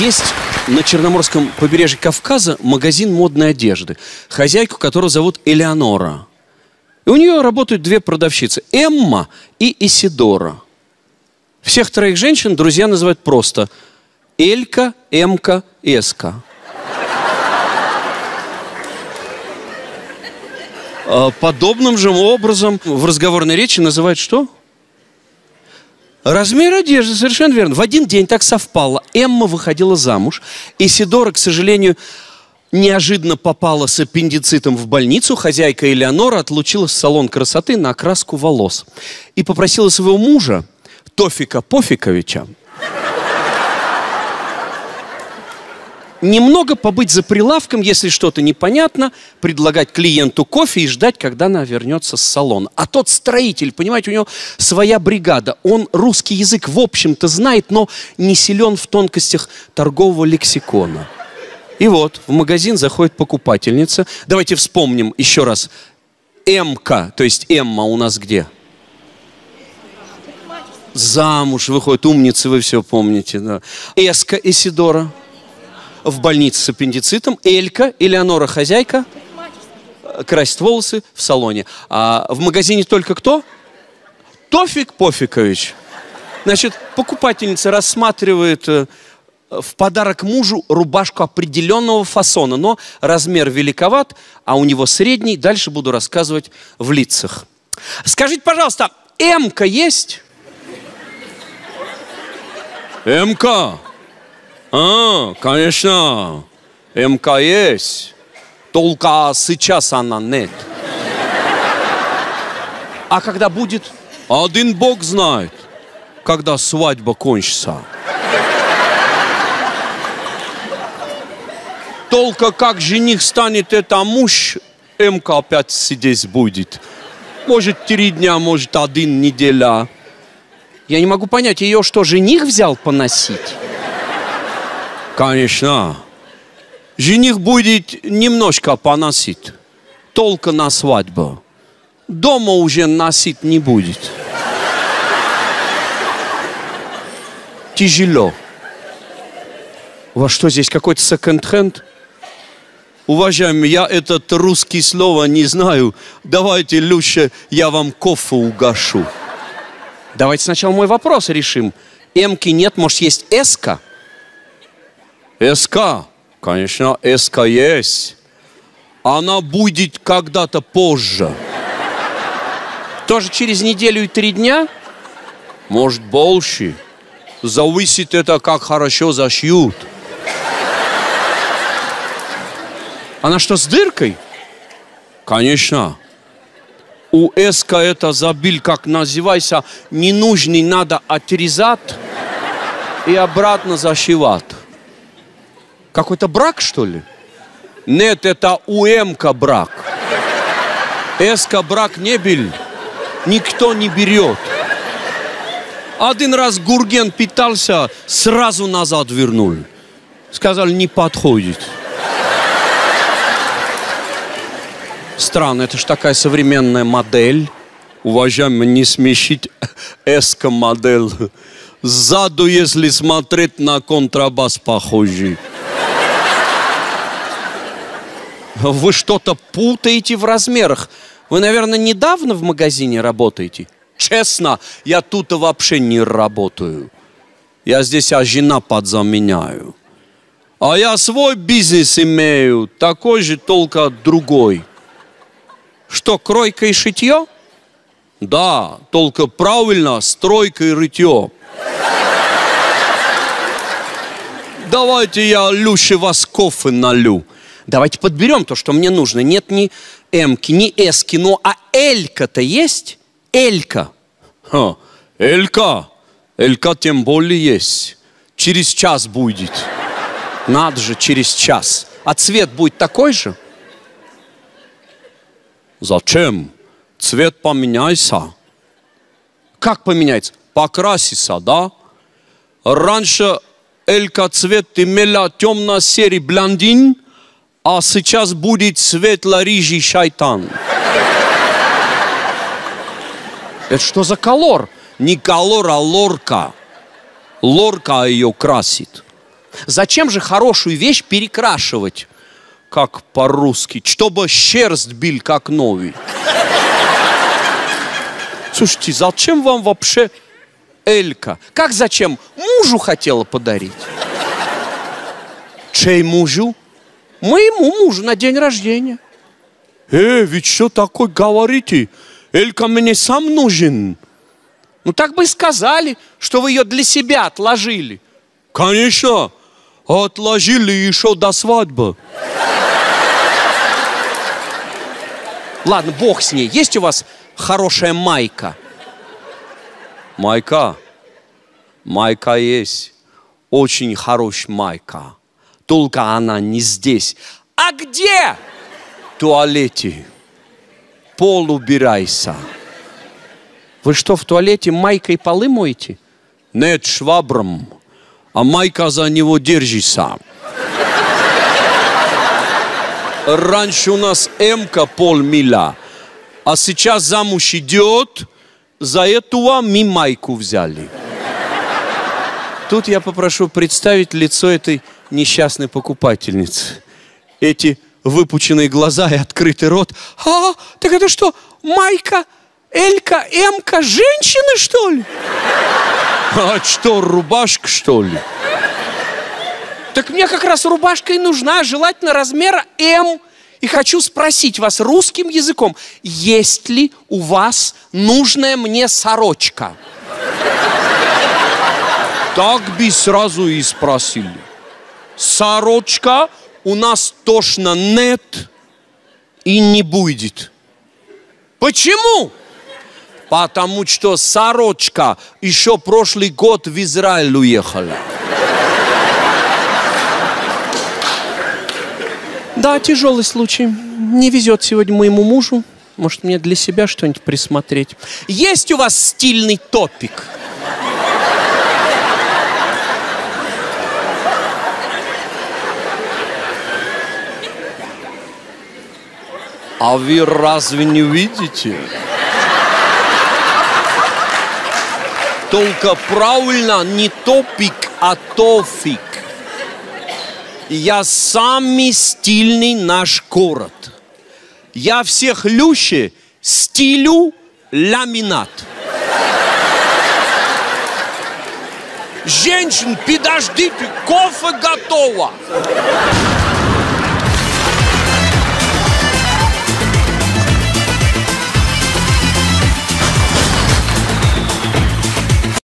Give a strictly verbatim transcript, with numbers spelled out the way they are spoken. Есть на Черноморском побережье Кавказа магазин модной одежды, хозяйку которого зовут Элеонора. И у нее работают две продавщицы – Эмма и Исидора. Всех троих женщин друзья называют просто Элька, Эмка, Эска. Подобным же образом в разговорной речи называют что? Размер одежды, совершенно верно. В один день так совпало. Эмма выходила замуж. Исидора, к сожалению, неожиданно попала с аппендицитом в больницу. Хозяйка Элеонора отлучилась в салон красоты на окраску волос. И попросила своего мужа, Тофика Пофиковича, немного побыть за прилавком, если что-то непонятно, предлагать клиенту кофе и ждать, когда она вернется с салона. А тот строитель, понимаете, у него своя бригада. Он русский язык, в общем-то, знает, но не силен в тонкостях торгового лексикона. И вот в магазин заходит покупательница. Давайте вспомним еще раз. Эмка, то есть Эмма у нас где? Замуж выходит. Умницы, вы все помните. Да. Эска Исидора. В больнице с аппендицитом. Элька, Элеонора, хозяйка, красит волосы в салоне. А в магазине только кто? Тофик Пофикович. Значит, покупательница рассматривает в подарок мужу рубашку определенного фасона, но размер великоват, а у него средний. Дальше буду рассказывать в лицах. Скажите, пожалуйста, М-ка есть? М-ка? А, конечно, МК есть, только сейчас она нет. А когда будет? Один бог знает, когда свадьба кончится. Только как жених станет это муж, МК опять сидеть будет. Может, три дня, может, один неделя. Я не могу понять, ее что, жених взял поносить? Конечно. Жених будет немножко поносить. Только на свадьбу. Дома уже носить не будет. Тяжело. У вас что, здесь какой-то секонд-хенд? Уважаемый, я это русское слово не знаю. Давайте лучше я вам кофе угашу. Давайте сначала мой вопрос решим. Эмки нет, может, есть эска? Эска, конечно, эска есть. Она будет когда-то позже. Тоже через неделю и три дня? Может, больше. Зависит это, как хорошо зашьют. Она что, с дыркой? Конечно. У эска это забил, как называется, ненужный надо отрезать и обратно зашивать. Какой-то брак, что ли? Нет, это у М-ка брак. Эска брак не бил, никто не берет. Один раз гурген питался, сразу назад вернули. Сказали, не подходит. Странно, это ж такая современная модель. Уважаемый, не смешить эска модель. Сзаду, если смотреть, на контрабас похожий. Вы что-то путаете в размерах. Вы, наверное, недавно в магазине работаете? Честно, я тут вообще не работаю. Я здесь, а жена подзаменяю. А я свой бизнес имею, такой же, только другой. Что, кройка и шитье? Да, только правильно, стройка и рытье. Давайте я лучше вас кофе налью. Давайте подберем то, что мне нужно. Нет ни М-ки, ни С-ки, но а Элька-то есть? Элька. Ха, Элька. Элька тем более есть. Через час будет. Надо же, через час. А цвет будет такой же? Зачем? Цвет поменяйся. Как поменяется? Покрасится, да? Раньше Элька цвет имела темно-серый блондин, а сейчас будет светло-рижий шайтан. Это что за колор? Не колор, а лорка. Лорка ее красит. Зачем же хорошую вещь перекрашивать, как по-русски, чтобы шерсть бил, как новый? Слушайте, зачем вам вообще Элька? Как зачем? Мужу хотела подарить. Чей мужу? Моему мужу на день рождения. Э, ведь что такое говорите? Элька мне сам нужен. Ну так бы и сказали, что вы ее для себя отложили. Конечно, отложили еще до свадьбы. Ладно, бог с ней. Есть у вас хорошая майка? Майка? Майка есть. Очень хорошая майка. Только она не здесь. А где? В туалете. Пол убирайся. Вы что, в туалете майкой полы моете? Нет, швабром. А майка за него держится. Раньше у нас эмка полмиля. А сейчас замуж идет. За этого мы майку взяли. Тут я попрошу представить лицо этой несчастной покупательницы. Эти выпученные глаза и открытый рот. А, так это что, майка, элька, эмка, женщины, что ли? А что, рубашка, что ли? Так мне как раз рубашка и нужна, желательно размера М. И хочу спросить вас русским языком, есть ли у вас нужная мне сорочка? Так бы сразу и спросили. Сорочка у нас точно нет и не будет. Почему? Потому что сорочка еще прошлый год в Израиль уехала. Да, тяжелый случай. Не везет сегодня моему мужу. Может, мне для себя что-нибудь присмотреть. Есть у вас стильный топик? А вы разве не видите? Только правильно не топик, а тофик. Я самый стильный наш город. Я всех люще стилю ламинат. Женщин, подождите, кофе готово.